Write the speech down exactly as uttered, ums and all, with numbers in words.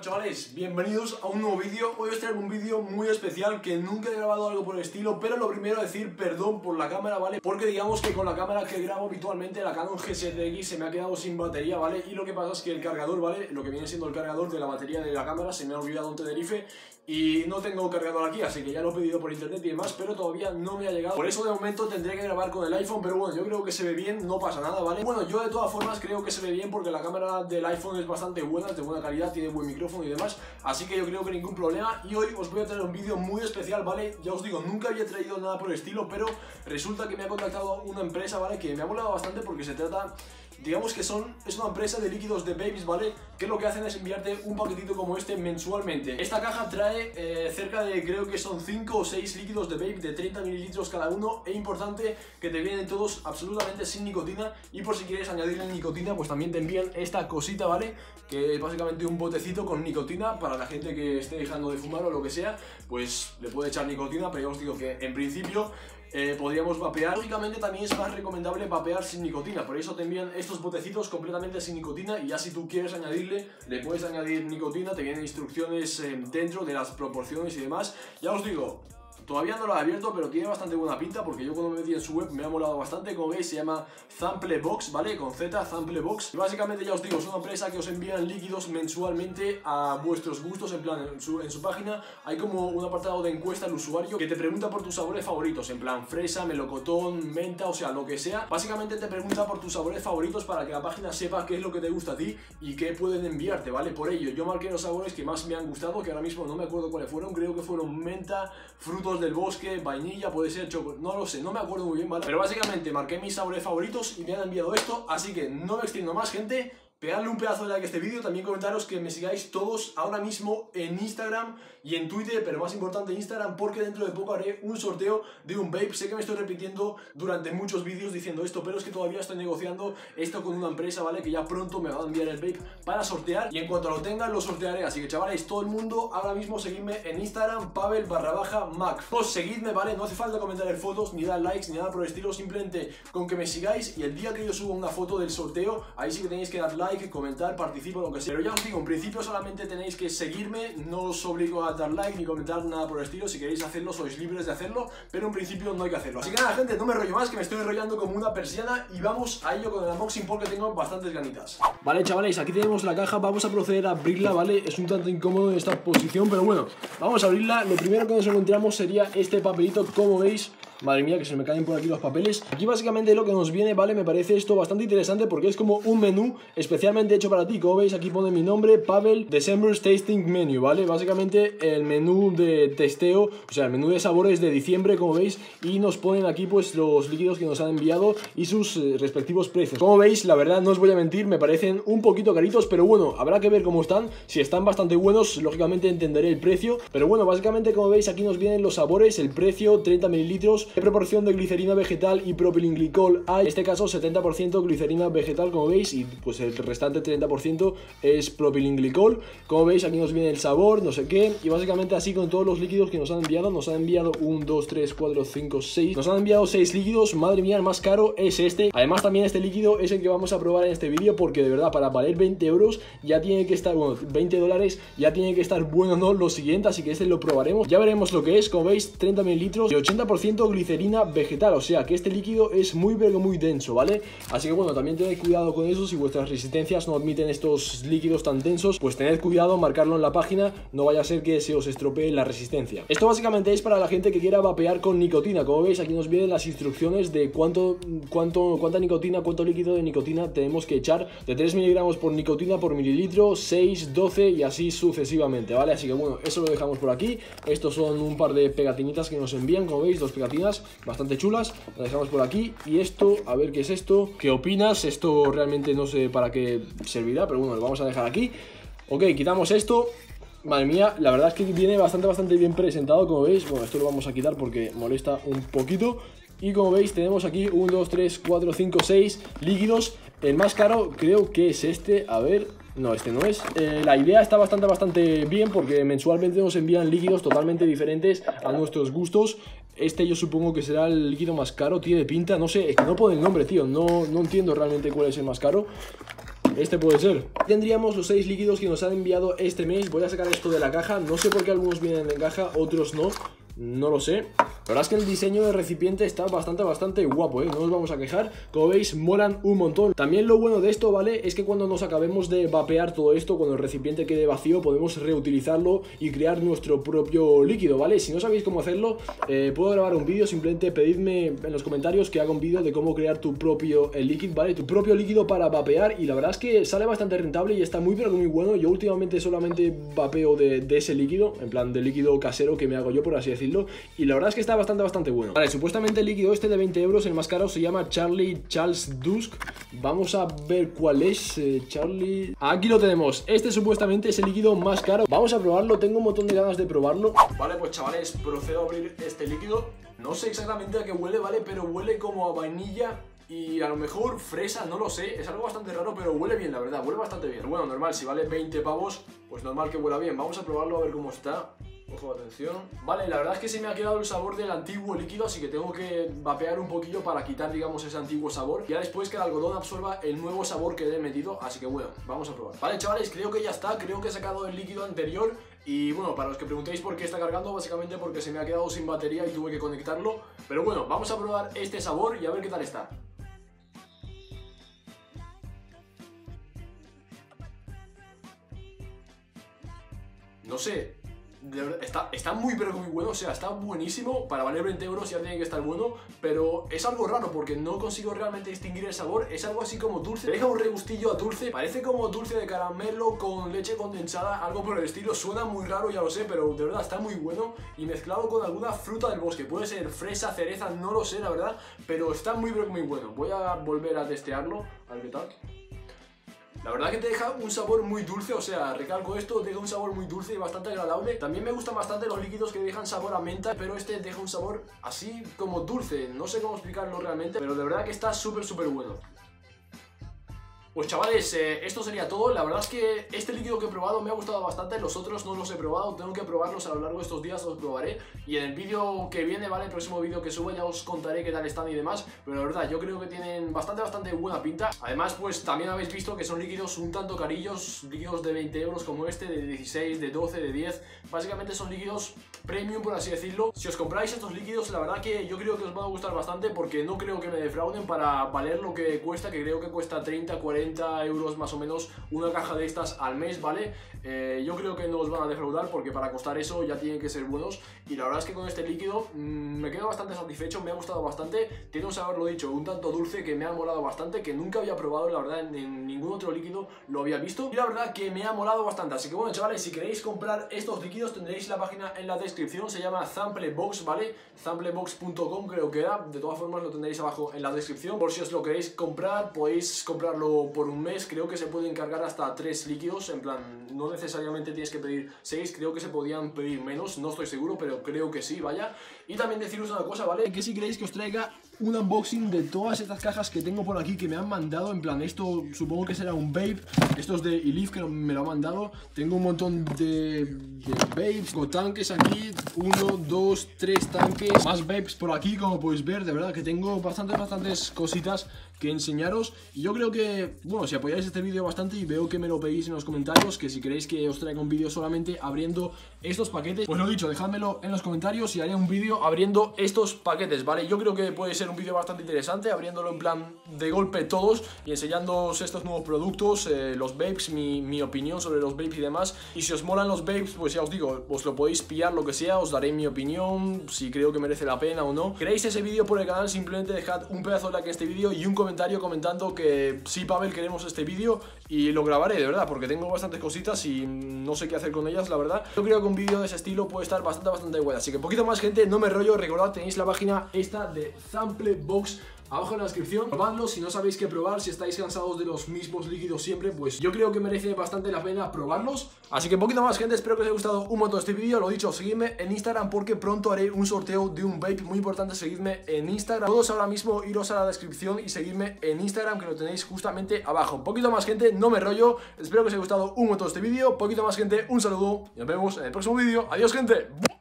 Bueno, chavales, bienvenidos a un nuevo vídeo. Hoy os traigo un vídeo muy especial que nunca he grabado algo por el estilo, pero lo primero decir perdón por la cámara, ¿vale? Porque digamos que con la cámara que grabo habitualmente, la Canon G siete X, se me ha quedado sin batería, ¿vale? Y lo que pasa es que el cargador, ¿vale? Lo que viene siendo el cargador de la batería de la cámara se me ha olvidado en Tenerife y no tengo cargador aquí, así que ya lo he pedido por internet y demás, pero todavía no me ha llegado. Por eso de momento tendré que grabar con el iPhone, pero bueno, yo creo que se ve bien, no pasa nada, ¿vale? Bueno, yo de todas formas creo que se ve bien porque la cámara del iPhone es bastante buena, es de buena calidad, tiene buen micrófono y demás, así que yo creo que ningún problema. Y hoy os voy a traer un vídeo muy especial, ¿vale? Ya os digo, nunca había traído nada por el estilo, pero resulta que me ha contactado una empresa, ¿vale? Que me ha molado bastante porque se trata... Digamos que son, es una empresa de líquidos de babies, ¿vale? Que lo que hacen es enviarte un paquetito como este mensualmente. Esta caja trae eh, cerca de, creo que son cinco o seis líquidos de baby de treinta mililitros cada uno. E importante que te vienen todos absolutamente sin nicotina. Y por si quieres añadirle nicotina, pues también te envían esta cosita, ¿vale? Que es básicamente un botecito con nicotina para la gente que esté dejando de fumar o lo que sea. Pues le puede echar nicotina, pero ya os digo que en principio... Eh, podríamos vapear, lógicamente también es más recomendable vapear sin nicotina, por eso te envían estos botecitos completamente sin nicotina y ya si tú quieres añadirle, le puedes añadir nicotina, te vienen instrucciones eh, dentro de las proporciones y demás. Ya os digo, todavía no lo he abierto, pero tiene bastante buena pinta porque yo cuando me metí en su web me ha molado bastante. Como veis se llama ZampleBox, ¿vale? Con Z, ZampleBox. Y básicamente ya os digo, es una empresa que os envían líquidos mensualmente a vuestros gustos. En plan, en su, en su página hay como un apartado de encuesta al usuario que te pregunta por tus sabores favoritos. En plan, fresa, melocotón, menta, o sea, lo que sea. Básicamente te pregunta por tus sabores favoritos para que la página sepa qué es lo que te gusta a ti y qué pueden enviarte, ¿vale? Por ello, yo marqué los sabores que más me han gustado, que ahora mismo no me acuerdo cuáles fueron. Creo que fueron menta, frutos del bosque, vainilla, puede ser chocolate, no lo sé, no me acuerdo muy bien, ¿vale? Pero básicamente marqué mis sabores favoritos y me han enviado esto, así que no me extiendo más, gente. Pegadle un pedazo de like a este vídeo, también comentaros que me sigáis todos ahora mismo en Instagram y en Twitter, pero más importante Instagram, porque dentro de poco haré un sorteo de un vape. Sé que me estoy repitiendo durante muchos vídeos diciendo esto, pero es que todavía estoy negociando esto con una empresa, ¿vale? Que ya pronto me va a enviar el vape para sortear y en cuanto lo tengan lo sortearé. Así que chavales, todo el mundo ahora mismo seguidme en Instagram, Pavel barra baja Mac. Pues seguidme, ¿vale? No hace falta comentar en fotos, ni dar likes, ni nada por el estilo, simplemente con que me sigáis y el día que yo suba una foto del sorteo, ahí sí que tenéis que dar like, que comentar, participar, lo que sea. Pero ya os digo, en principio solamente tenéis que seguirme, no os obligo a dar like ni comentar nada por el estilo. Si queréis hacerlo, sois libres de hacerlo, pero en principio no hay que hacerlo. Así que nada, gente, no me rollo más, que me estoy enrollando como una persiana y vamos a ello con el unboxing porque tengo bastantes ganitas. Vale, chavales, aquí tenemos la caja, vamos a proceder a abrirla, ¿vale? Es un tanto incómodo en esta posición, pero bueno, vamos a abrirla. Lo primero que nos encontramos sería este papelito, como veis. Madre mía, que se me caen por aquí los papeles. Aquí básicamente lo que nos viene, ¿vale? Me parece esto bastante interesante porque es como un menú especialmente hecho para ti. Como veis, aquí pone mi nombre, Pavel, December's Tasting Menu, ¿vale? Básicamente el menú de testeo, o sea, el menú de sabores de diciembre, como veis. Y nos ponen aquí, pues, los líquidos que nos han enviado y sus eh, respectivos precios. Como veis, la verdad, no os voy a mentir, me parecen un poquito caritos, pero bueno, habrá que ver cómo están. Si están bastante buenos, lógicamente entenderé el precio. Pero bueno, básicamente, como veis, aquí nos vienen los sabores, el precio, treinta mililitros. ¿Qué proporción de glicerina vegetal y propilenglicol hay? En este caso setenta por ciento glicerina vegetal, como veis, y pues el restante treinta por ciento es propilenglicol. Como veis, aquí nos viene el sabor, no sé qué. Y básicamente así con todos los líquidos que nos han enviado. Nos han enviado uno, dos, tres, cuatro, cinco, seis. Nos han enviado seis líquidos, madre mía, el más caro es este. Además también este líquido es el que vamos a probar en este vídeo, porque de verdad para valer veinte euros ya tiene que estar, bueno, veinte dólares ya tiene que estar bueno, ¿no? Lo siguiente, así que este lo probaremos. Ya veremos lo que es, como veis, treinta mililitros y ochenta por ciento glicerina vegetal, o sea que este líquido es muy pero muy denso, ¿vale? Así que bueno, también tened cuidado con eso, si vuestras resistencias no admiten estos líquidos tan densos, pues tened cuidado, marcarlo en la página, no vaya a ser que se os estropee la resistencia. Esto básicamente es para la gente que quiera vapear con nicotina. Como veis, aquí nos vienen las instrucciones de cuánto, cuánto, cuánta nicotina, cuánto líquido de nicotina tenemos que echar, de tres miligramos por nicotina por mililitro, seis, doce y así sucesivamente, ¿vale? Así que bueno, eso lo dejamos por aquí. Estos son un par de pegatinitas que nos envían, como veis, dos pegatinas bastante chulas, la dejamos por aquí. Y esto, a ver qué es esto, qué opinas, esto realmente no sé para qué servirá, pero bueno, lo vamos a dejar aquí. Ok, quitamos esto. Madre mía, la verdad es que viene bastante, bastante bien presentado, como veis. Bueno, esto lo vamos a quitar porque molesta un poquito. Y como veis, tenemos aquí uno, dos, tres, cuatro, cinco, seis líquidos. El más caro creo que es este, a ver... No, este no es. Eh, la idea está bastante, bastante bien porque mensualmente nos envían líquidos totalmente diferentes a nuestros gustos. Este yo supongo que será el líquido más caro, tiene pinta, no sé, es que no pone el nombre, tío, no, no entiendo realmente cuál es el más caro. este puede ser. Tendríamos los seis líquidos que nos han enviado este mes. Voy a sacar esto de la caja, no sé por qué algunos vienen en caja, otros no, no lo sé. La verdad es que el diseño del recipiente está bastante, bastante guapo, ¿eh? No nos vamos a quejar. Como veis, molan un montón. También lo bueno de esto, ¿vale? Es que cuando nos acabemos de vapear todo esto, cuando el recipiente quede vacío, podemos reutilizarlo y crear nuestro propio líquido, ¿vale? Si no sabéis cómo hacerlo, eh, puedo grabar un vídeo. Simplemente pedidme en los comentarios que haga un vídeo de cómo crear tu propio el líquido, ¿vale? Tu propio líquido para vapear. Y la verdad es que sale bastante rentable y está muy, pero muy bueno. Yo últimamente solamente vapeo de, de ese líquido, en plan de líquido casero que me hago yo, por así decirlo. Y la verdad es que está bastante, bastante bueno. Vale, supuestamente el líquido este de veinte euros, el más caro, se llama Charlie Charles Dusk. Vamos a ver cuál es. eh, Charlie... Aquí lo tenemos. Este supuestamente es el líquido más caro. Vamos a probarlo, tengo un montón de ganas de probarlo. Vale, pues chavales, procedo a abrir este líquido. No sé exactamente a qué huele, ¿vale? Pero huele como a vainilla y a lo mejor fresa, no lo sé. Es algo bastante raro, pero huele bien, la verdad. Huele bastante bien. Bueno, normal, si vale veinte pavos, pues normal que huela bien. Vamos a probarlo a ver cómo está. Ojo, atención. Vale, la verdad es que se me ha quedado el sabor del antiguo líquido, así que tengo que vapear un poquillo para quitar, digamos, ese antiguo sabor. Ya después que el algodón absorba el nuevo sabor que le he metido, así que bueno, vamos a probar. Vale, chavales, creo que ya está, creo que he sacado el líquido anterior. Y bueno, para los que preguntéis por qué está cargando, básicamente porque se me ha quedado sin batería y tuve que conectarlo. Pero bueno, vamos a probar este sabor y a ver qué tal está. No sé, de verdad, está, está muy pero muy bueno, o sea, está buenísimo. Para valer veinte euros ya tiene que estar bueno, pero es algo raro porque no consigo realmente distinguir el sabor. Es algo así como dulce, deja un regustillo a dulce, parece como dulce de caramelo con leche condensada, algo por el estilo. Suena muy raro, ya lo sé, pero de verdad está muy bueno y mezclado con alguna fruta del bosque. Puede ser fresa, cereza, no lo sé, la verdad, pero está muy pero muy bueno. Voy a volver a testearlo, a ver qué tal. La verdad que te deja un sabor muy dulce, o sea, recalco esto, deja un sabor muy dulce y bastante agradable. También me gustan bastante los líquidos que dejan sabor a menta, pero este deja un sabor así como dulce. No sé cómo explicarlo realmente, pero de verdad que está súper, súper bueno. Pues chavales, eh, esto sería todo. La verdad es que este líquido que he probado me ha gustado bastante. Los otros no los he probado, tengo que probarlos a lo largo de estos días, los probaré. Y en el vídeo que viene, vale, el próximo vídeo que suba ya os contaré qué tal están y demás. Pero la verdad, yo creo que tienen bastante, bastante buena pinta. Además, pues también habéis visto que son líquidos un tanto carillos. Líquidos de veinte euros como este, de dieciséis, de doce, de diez. Básicamente son líquidos premium, por así decirlo. Si os compráis estos líquidos, la verdad que yo creo que os van a gustar bastante, porque no creo que me defrauden para valer lo que cuesta, que creo que cuesta treinta, cuarenta euros más o menos una caja de estas al mes, ¿vale? Eh, yo creo que no os van a defraudar, porque para costar eso ya tienen que ser buenos. Y la verdad es que con este líquido mmm, me quedo bastante satisfecho, me ha gustado bastante. Tiene un sabor, lo dicho, un tanto dulce que me ha molado bastante, que nunca había probado, la verdad, en, en ningún otro líquido lo había visto. Y la verdad que me ha molado bastante. Así que bueno, chavales, si queréis comprar estos líquidos tendréis la página en la descripción, se llama ZampleBox, ¿vale? ZampleBox punto com creo que era. De todas formas lo tendréis abajo en la descripción. Por si os lo queréis comprar, podéis comprarlo por un mes, creo que se pueden cargar hasta tres líquidos, en plan, no necesariamente tienes que pedir seis, creo que se podían pedir menos, no estoy seguro, pero creo que sí, vaya. Y también deciros una cosa, ¿vale? Que si queréis que os traiga un unboxing de todas estas cajas que tengo por aquí que me han mandado, en plan, esto supongo que será un vape, esto es de eLeaf que me lo ha mandado, tengo un montón de, de vapes, con tanques aquí, uno, dos, tres tanques, más vapes por aquí, como podéis ver, de verdad que tengo bastantes, bastantes cositas que enseñaros. Y yo creo que, bueno, si apoyáis este vídeo bastante, y veo que me lo pedís en los comentarios, que si queréis que os traiga un vídeo solamente abriendo estos paquetes, pues lo dicho, dejádmelo en los comentarios y haré un vídeo abriendo estos paquetes, ¿vale? Yo creo que puede ser un vídeo bastante interesante, abriéndolo en plan de golpe todos y enseñándoos estos nuevos productos, eh, los vapes, mi, mi opinión sobre los vapes y demás. Y si os molan los vapes, pues ya os digo, os lo podéis pillar, lo que sea, os daré mi opinión, si creo que merece la pena o no. ¿Queréis ese vídeo por el canal? Simplemente dejad un pedazo de like a este vídeo y un comentario comentando que sí, Pavel, queremos este vídeo, y lo grabaré, de verdad, porque tengo bastantes cositas y no sé qué hacer con ellas, la verdad. Yo creo que un vídeo de ese estilo puede estar bastante, bastante bueno. Así que un poquito más, gente, no me rollo, recordad, tenéis la página esta de ZampleBox abajo en la descripción, probadlo si no sabéis qué probar, si estáis cansados de los mismos líquidos siempre, pues yo creo que merece bastante la pena probarlos. Así que un poquito más, gente, espero que os haya gustado un montón este vídeo, lo dicho, seguidme en Instagram porque pronto haré un sorteo de un vape, muy importante, seguidme en Instagram, todos ahora mismo iros a la descripción y seguidme en Instagram que lo tenéis justamente abajo. Un poquito más, gente, no me rollo, espero que os haya gustado un montón este vídeo, un poquito más, gente, un saludo y nos vemos en el próximo vídeo, adiós, gente.